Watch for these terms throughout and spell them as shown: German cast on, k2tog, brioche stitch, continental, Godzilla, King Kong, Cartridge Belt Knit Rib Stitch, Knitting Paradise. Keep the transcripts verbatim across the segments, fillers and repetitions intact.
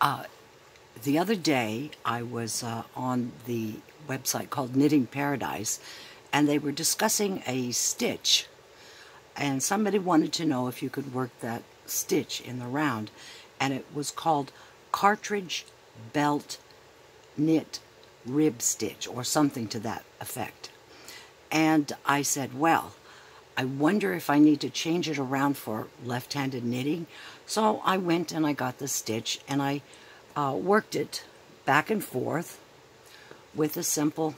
Uh, the other day, I was uh, on the website called Knitting Paradise, and they were discussing a stitch, and somebody wanted to know if you could work that stitch in the round, and it was called Cartridge Belt Knit Rib Stitch, or something to that effect. And I said, well, I wonder if I need to change it around for left-handed knitting. So I went and I got the stitch, and I uh, worked it back and forth with a simple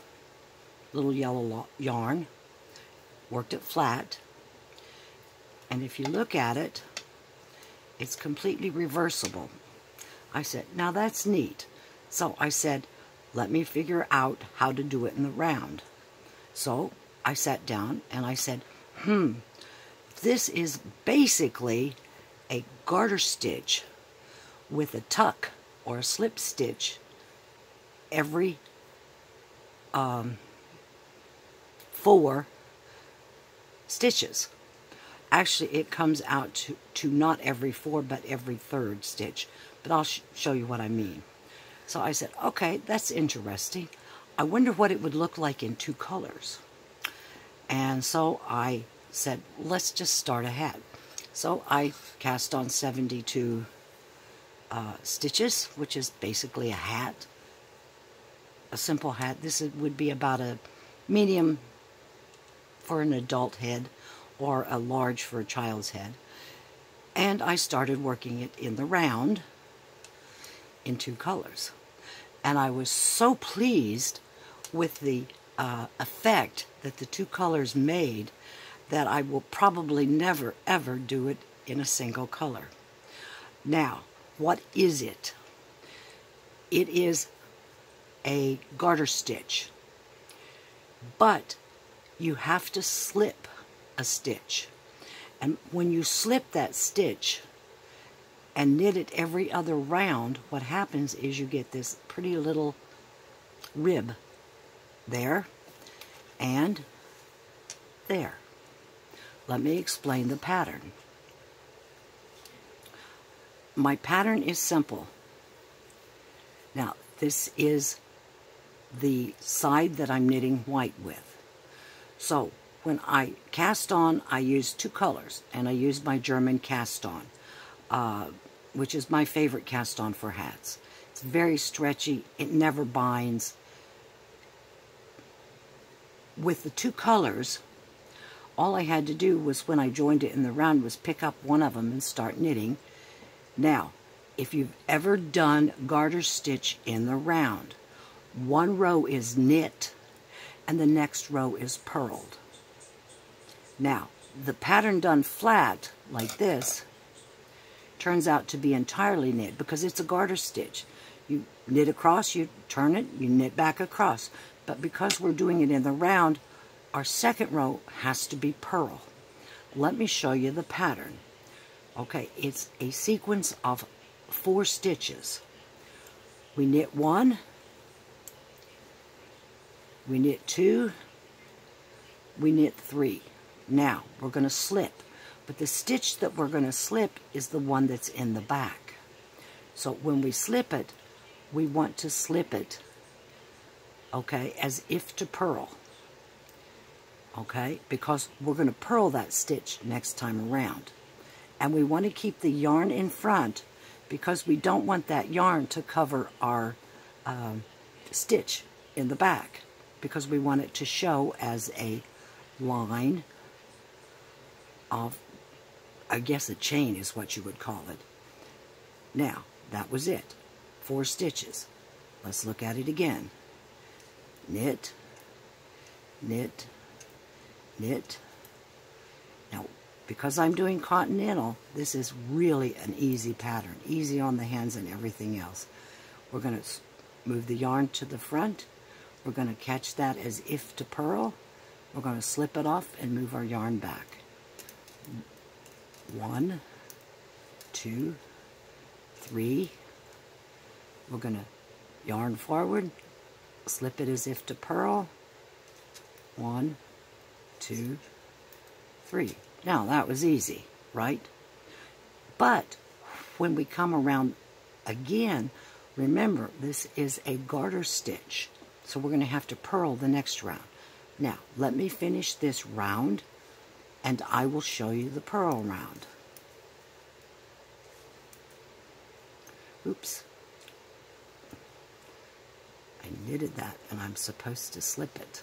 little yellow yarn, worked it flat, and if you look at it, it's completely reversible. I said, now that's neat. So I said, let me figure out how to do it in the round. So I sat down and I said, hmm, this is basically a garter stitch with a tuck or a slip stitch every um, four stitches. Actually, it comes out to, to not every four, but every third stitch. But I'll sh show you what I mean. So I said, okay, that's interesting. I wonder what it would look like in two colors. And so I said, let's just start ahead. So I cast on seventy-two uh, stitches, which is basically a hat, a simple hat. This would be about a medium for an adult head, or a large for a child's head. And I started working it in the round in two colors. And I was so pleased with the uh, effect that the two colors made that I will probably never, ever do it in a single color. Now, what is it? It is a garter stitch, but you have to slip a stitch, and when you slip that stitch and knit it every other round, what happens is you get this pretty little rib there and there. Let me explain the pattern. My pattern is simple. Now, this is the side that I'm knitting white with. So when I cast on, I use two colors, and I use my German cast on, uh, which is my favorite cast on for hats. It's very stretchy. It never binds. With the two colors, all I had to do was, when I joined it in the round, was pick up one of them and start knitting. Now, if you've ever done garter stitch in the round, one row is knit, and the next row is purled. Now, the pattern done flat, like this, turns out to be entirely knit because it's a garter stitch. You knit across, you turn it, you knit back across. But because we're doing it in the round, our second row has to be purl. Let me show you the pattern. Okay, it's a sequence of four stitches. We knit one, we knit two, we knit three. Now, we're going to slip, but the stitch that we're going to slip is the one that's in the back. So when we slip it, we want to slip it, okay, as if to purl, okay, because we're going to purl that stitch next time around. And we want to keep the yarn in front because we don't want that yarn to cover our um, stitch in the back, because we want it to show as a line of, I guess, a chain is what you would call it. Now, that was it. Four stitches. Let's look at it again. Knit, knit, knit. Now, because I'm doing continental, this is really an easy pattern. Easy on the hands and everything else. We're going to move the yarn to the front. We're going to catch that as if to purl. We're going to slip it off and move our yarn back. One, two, three. We're going to yarn forward, slip it as if to purl. One, two, three. Now that was easy, right? But when we come around Again, remember, this is a garter stitch, so we're going to have to purl the next round. Now, let me finish this round, and I will show you the purl round. Oops. I knitted that, and I'm supposed to slip it.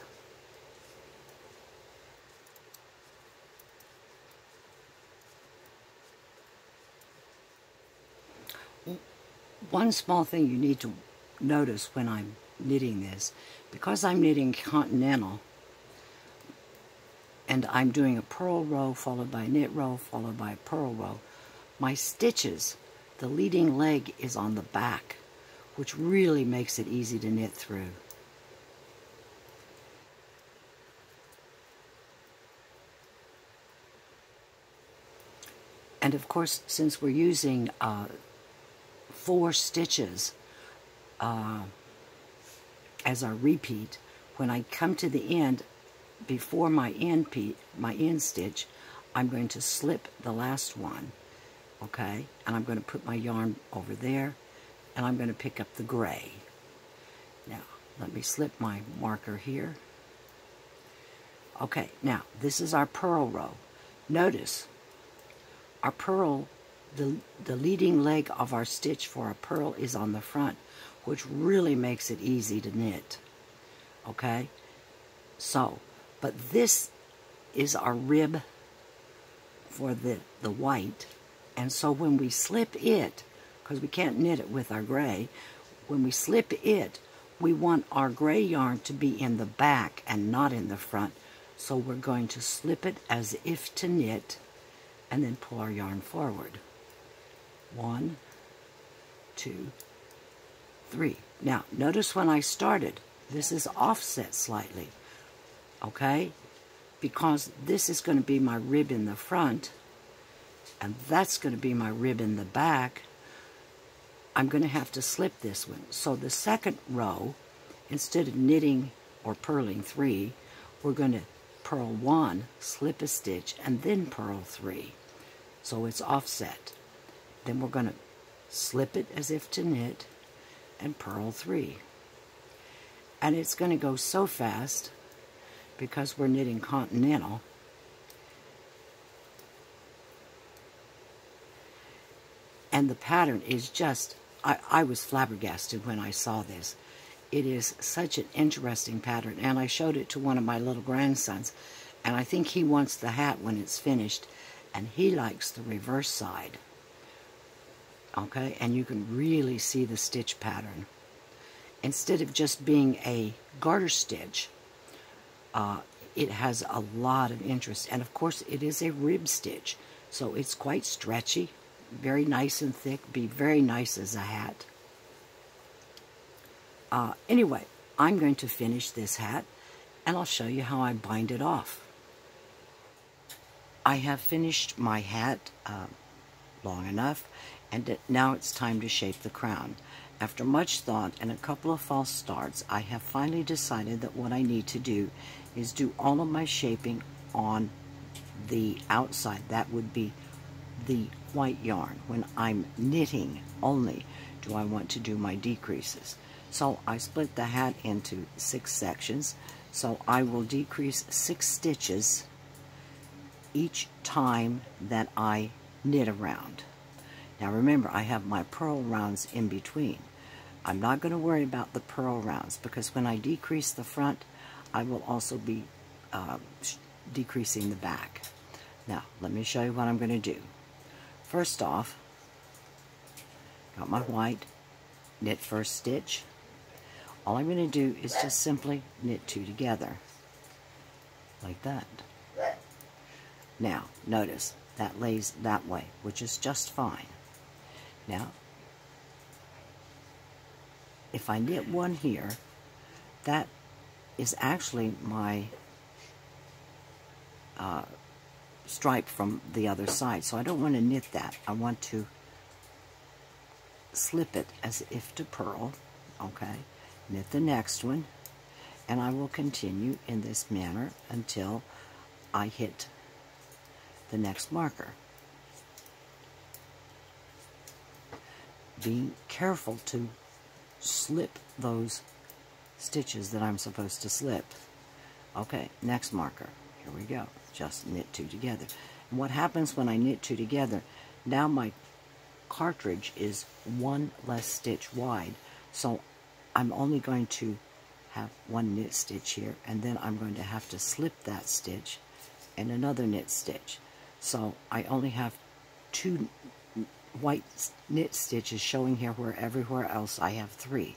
One small thing you need to notice when I'm knitting this, because I'm knitting continental, and I'm doing a purl row followed by a knit row followed by a purl row, my stitches, the leading leg is on the back, which really makes it easy to knit through. And of course, since we're using uh, four stitches uh, as our repeat, when I come to the end, before my end, pe my end stitch, I'm going to slip the last one, okay? And I'm going to put my yarn over there, and I'm going to pick up the gray. Now, let me slip my marker here. Okay, now, this is our purl row. Notice, our purl The, the leading leg of our stitch for a purl is on the front, which really makes it easy to knit. Okay? So, but this is our rib for the, the white, and so when we slip it, because we can't knit it with our gray, when we slip it, we want our gray yarn to be in the back and not in the front, so we're going to slip it as if to knit, and then pull our yarn forward. One, two, three. Now, notice when I started, this is offset slightly, okay? Because this is going to be my rib in the front, and that's going to be my rib in the back. I'm going to have to slip this one. So the second row, instead of knitting or purling three, we're going to purl one, slip a stitch, and then purl three. So it's offset. Then we're going to slip it as if to knit and purl three. And it's going to go so fast because we're knitting continental. And the pattern is just, I, I was flabbergasted when I saw this. It is such an interesting pattern, and I showed it to one of my little grandsons, and I think he wants the hat when it's finished, and he likes the reverse side. Okay, and you can really see the stitch pattern. Instead of just being a garter stitch, uh, it has a lot of interest. And of course, it is a rib stitch, so it's quite stretchy, very nice and thick, be very nice as a hat. Uh, anyway, I'm going to finish this hat, and I'll show you how I bind it off. I have finished my hat uh, long enough, and now it's time to shape the crown. After much thought and a couple of false starts, I have finally decided that what I need to do is do all of my shaping on the outside. That would be the white yarn. When I'm knitting only do I want to do my decreases. So I split the hat into six sections, so I will decrease six stitches each time that I knit a round. Now remember, I have my purl rounds in between. I'm not going to worry about the purl rounds, because when I decrease the front, I will also be uh, decreasing the back. Now, let me show you what I'm going to do. First off, got my white, knit first stitch. All I'm going to do is just simply knit two together, like that. Now, notice, that lays that way, which is just fine. Now, if I knit one here, that is actually my uh, stripe from the other side, so I don't want to knit that. I want to slip it as if to purl, okay? Knit the next one, and I will continue in this manner until I hit the next marker. be careful to slip those stitches that I'm supposed to slip. Okay, next marker. Here we go. Just knit two together. And what happens when I knit two together? Now my cartridge is one less stitch wide, so I'm only going to have one knit stitch here, and then I'm going to have to slip that stitch and another knit stitch. So I only have two white knit stitches showing here, where everywhere else I have three.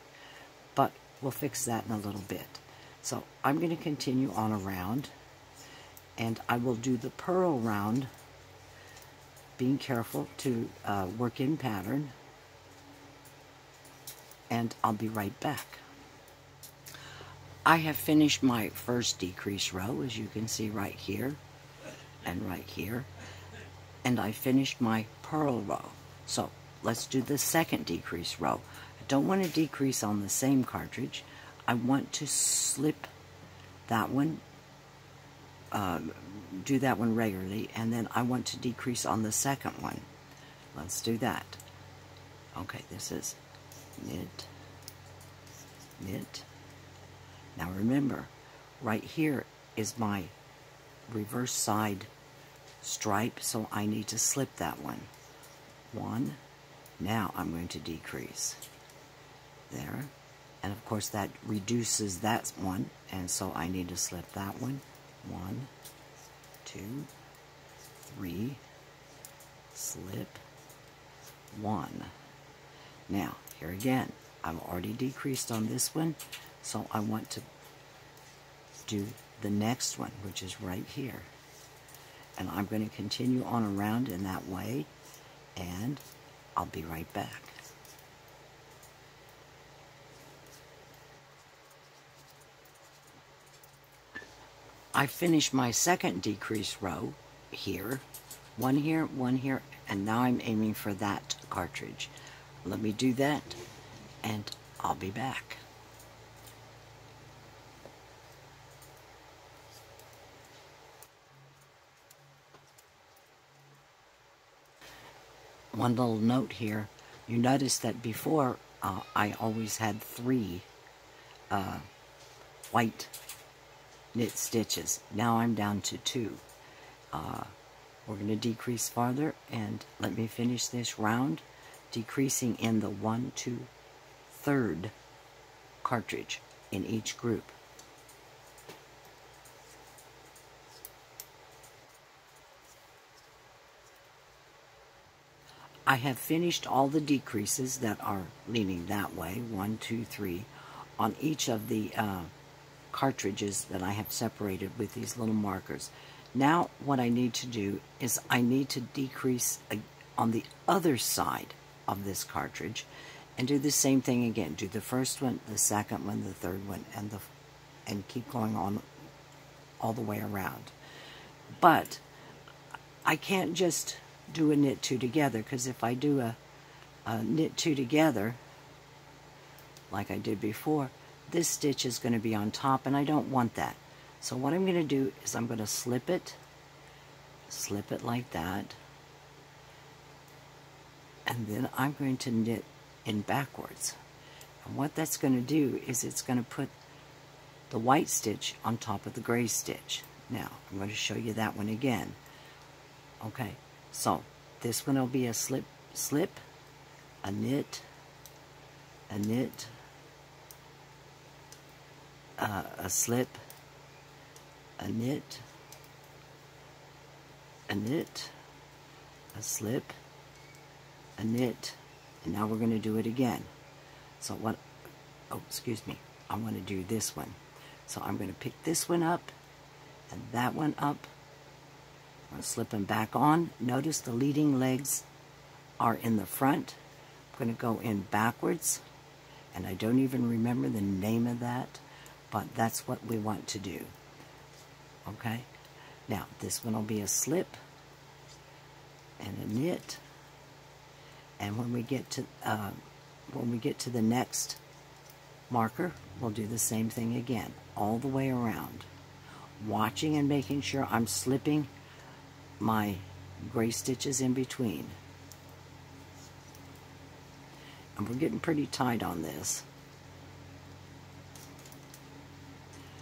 But we'll fix that in a little bit. So I'm going to continue on a round, and I will do the purl round, being careful to uh, work in pattern, and I'll be right back. I have finished my first decrease row, as you can see right here and right here, and I finished my purl row. So let's do the second decrease row. I don't want to decrease on the same cartridge. I want to slip that one, uh, do that one regularly, and then I want to decrease on the second one. Let's do that. Okay, this is knit, knit. Now remember, right here is my reverse side stripe, so I need to slip that one. One. Now I'm going to decrease. There. And of course that reduces that one, and so I need to slip that one. One, two, three, slip, one. Now, here again, I've already decreased on this one, so I want to do the next one, which is right here. And I'm going to continue on around in that way, and I'll be right back. I finished my second decrease row here, one here, one here, and now I'm aiming for that cartridge. Let me do that, and I'll be back. One little note here, you notice that before uh, I always had three uh, white knit stitches. Now I'm down to two. Uh, we're going to decrease farther, and let me finish this round decreasing in the one, two, third cartridge in each group. I have finished all the decreases that are leaning that way, one, two, three, on each of the uh, cartridges that I have separated with these little markers. Now what I need to do is I need to decrease uh, on the other side of this cartridge and do the same thing again. Do the first one, the second one, the third one, and, the, and keep going on all the way around. But I can't just do a knit two together, because if I do a, a knit two together like I did before, this stitch is going to be on top, and I don't want that. So what I'm going to do is I'm going to slip it, slip it like that, and then I'm going to knit in backwards. And what that's going to do is it's going to put the white stitch on top of the gray stitch. Now I'm going to show you that one again. Okay. So this one will be a slip, slip, a knit, a knit, uh, a slip, a knit, a knit, a slip, a knit, and now we're going to do it again. So what, oh, excuse me, I'm going to do this one. So I'm going to pick this one up and that one up. I'm going to slip them back on. Notice the leading legs are in the front. I'm going to go in backwards, and I don't even remember the name of that, but that's what we want to do. Okay? Now, this one will be a slip and a knit, and when we get to uh, when we get to the next marker, we'll do the same thing again, all the way around, watching and making sure I'm slipping my gray stitches in between. and we're getting pretty tight on this.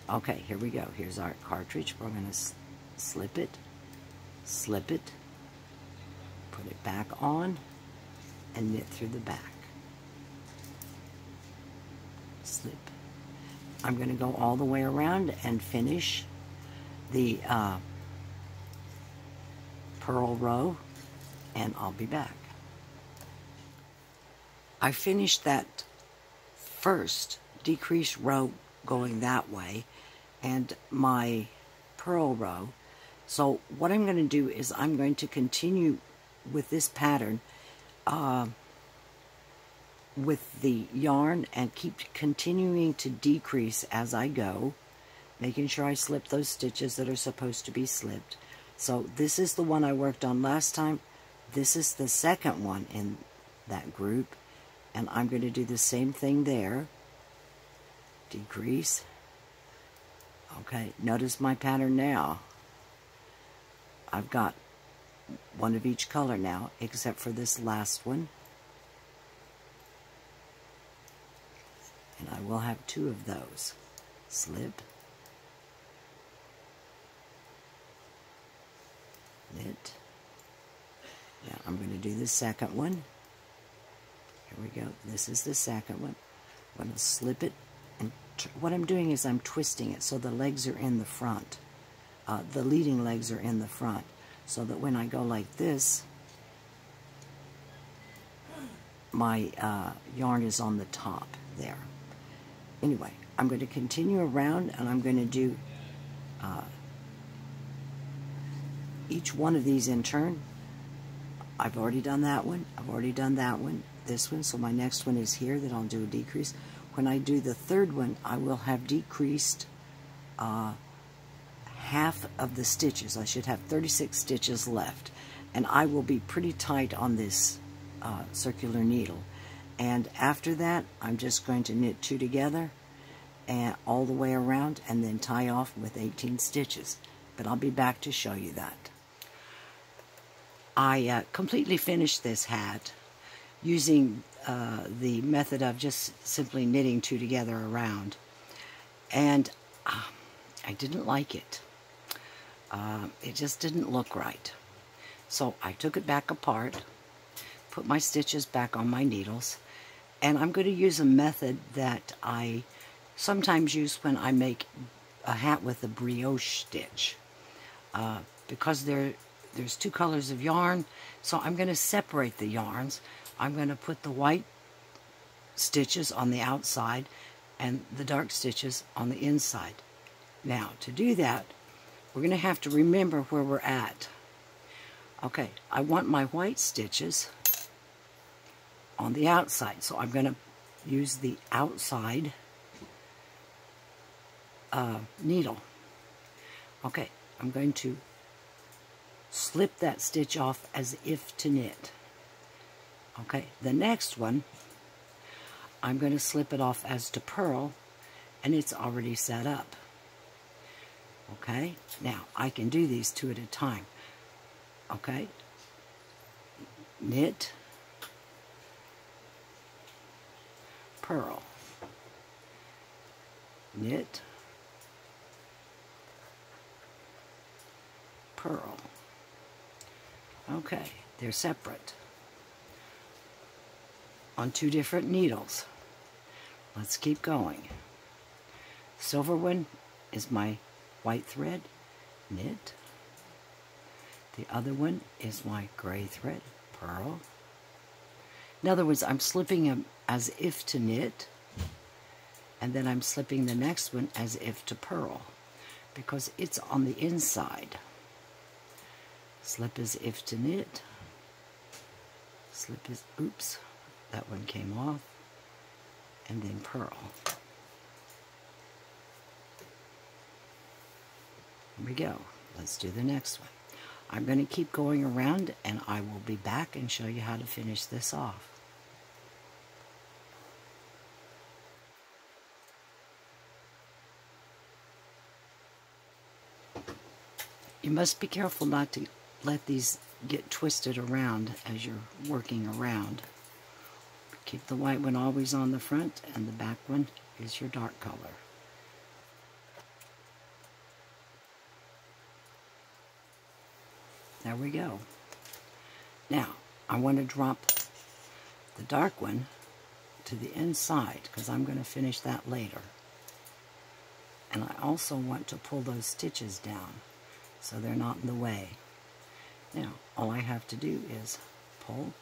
Okay, here we go. Here's our cartridge. We're going to slip it, slip it, put it back on, and knit through the back. Slip. I'm going to go all the way around and finish the uh, purl row, and I'll be back. I finished that first decrease row going that way and my purl row. So what I'm going to do is I'm going to continue with this pattern uh, with the yarn and keep continuing to decrease as I go, making sure I slip those stitches that are supposed to be slipped. So this is the one I worked on last time. This is the second one in that group, and I'm going to do the same thing there. Decrease. Okay, notice my pattern now. I've got one of each color now, except for this last one. And I will have two of those. Slip. Knit. Now I'm going to do the second one. Here we go. This is the second one. I'm going to slip it. And what I'm doing is I'm twisting it so the legs are in the front. Uh, the leading legs are in the front. So that when I go like this, my uh, yarn is on the top there. Anyway, I'm going to continue around, and I'm going to do uh, each one of these in turn. I've already done that one. I've already done that one. This one. So my next one is here. Then I'll do a decrease. When I do the third one, I will have decreased uh, half of the stitches. I should have thirty-six stitches left, and I will be pretty tight on this uh, circular needle. And after that, I'm just going to knit two together and all the way around, and then tie off with eighteen stitches. But I'll be back to show you that. I uh, completely finished this hat using uh, the method of just simply knitting two together around, and uh, I didn't like it. Uh, it just didn't look right. So I took it back apart, put my stitches back on my needles, and I'm going to use a method that I sometimes use when I make a hat with a brioche stitch, uh, because there, there's two colors of yarn, so I'm going to separate the yarns. I'm going to put the white stitches on the outside and the dark stitches on the inside. Now, to do that, we're going to have to remember where we're at. Okay, I want my white stitches on the outside, so I'm going to use the outside uh, needle. Okay, I'm going to slip that stitch off as if to knit. Okay, the next one, I'm going to slip it off as to purl, and it's already set up. Okay, now I can do these two at a time. Okay, knit, purl, knit, purl. Okay, they're separate on two different needles. Let's keep going. Silver one is my white thread, knit. The other one is my gray thread, purl. In other words, I'm slipping them as if to knit, and then I'm slipping the next one as if to purl, because it's on the inside. Slip as if to knit. Slip as, oops, that one came off, and then purl. Here we go. Let's do the next one. I'm going to keep going around, and I will be back and show you how to finish this off. You must be careful not to let these get twisted around as you're working around. Keep the white one always on the front, and the back one is your dark color. There we go. Now, I want to drop the dark one to the inside because I'm going to finish that later. And I also want to pull those stitches down so they're not in the way. Now, all I have to do is pull.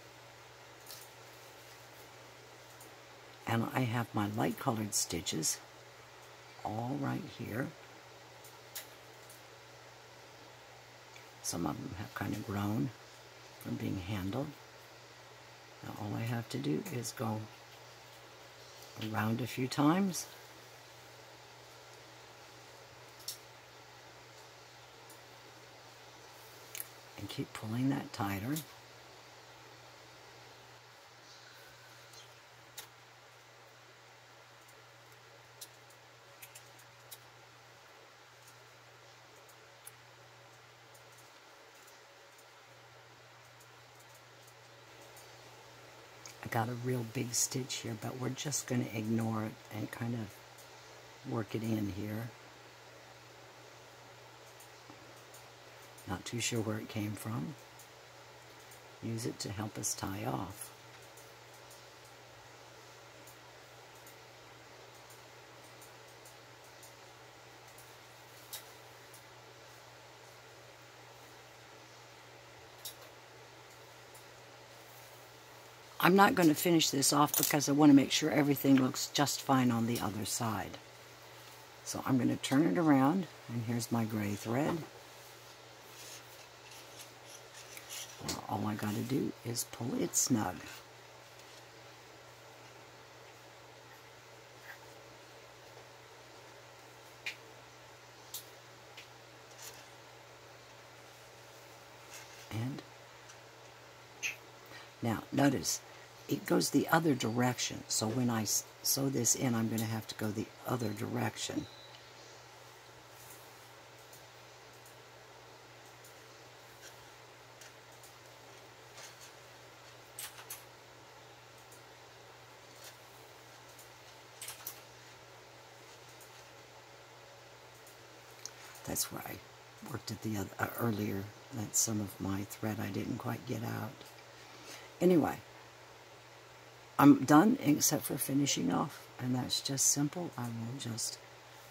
And I have my light colored stitches all right here. Some of them have kind of grown from being handled. Now all I have to do is go around a few times. And keep pulling that tighter. Got a real big stitch here, but we're just going to ignore it and kind of work it in here. Not too sure where it came from. Use it to help us tie off. I'm not going to finish this off because I want to make sure everything looks just fine on the other side. So I'm going to turn it around, and here's my gray thread. Now all I got to do is pull it snug. And now notice, it goes the other direction, so when I sew this in, I'm going to have to go the other direction. That's where I worked at the other, uh, earlier. That's some of my thread I didn't quite get out. Anyway. I'm done except for finishing off, and that's just simple. I will just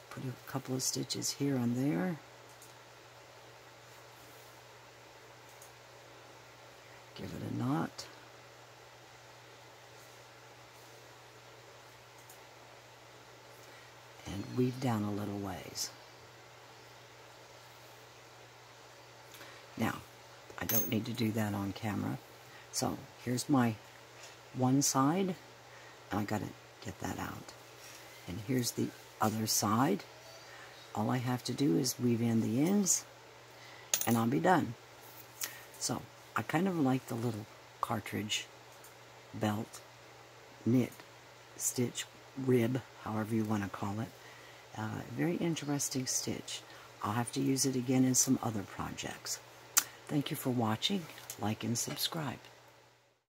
put a couple of stitches here and there. Give it a knot. And weave down a little ways. Now, I don't need to do that on camera. So, here's my one side, and I gotta get that out. And here's the other side. All I have to do is weave in the ends, and I'll be done. So I kind of like the little cartridge belt knit stitch rib, however you want to call it. Uh, very interesting stitch. I'll have to use it again in some other projects. Thank you for watching. Like and subscribe.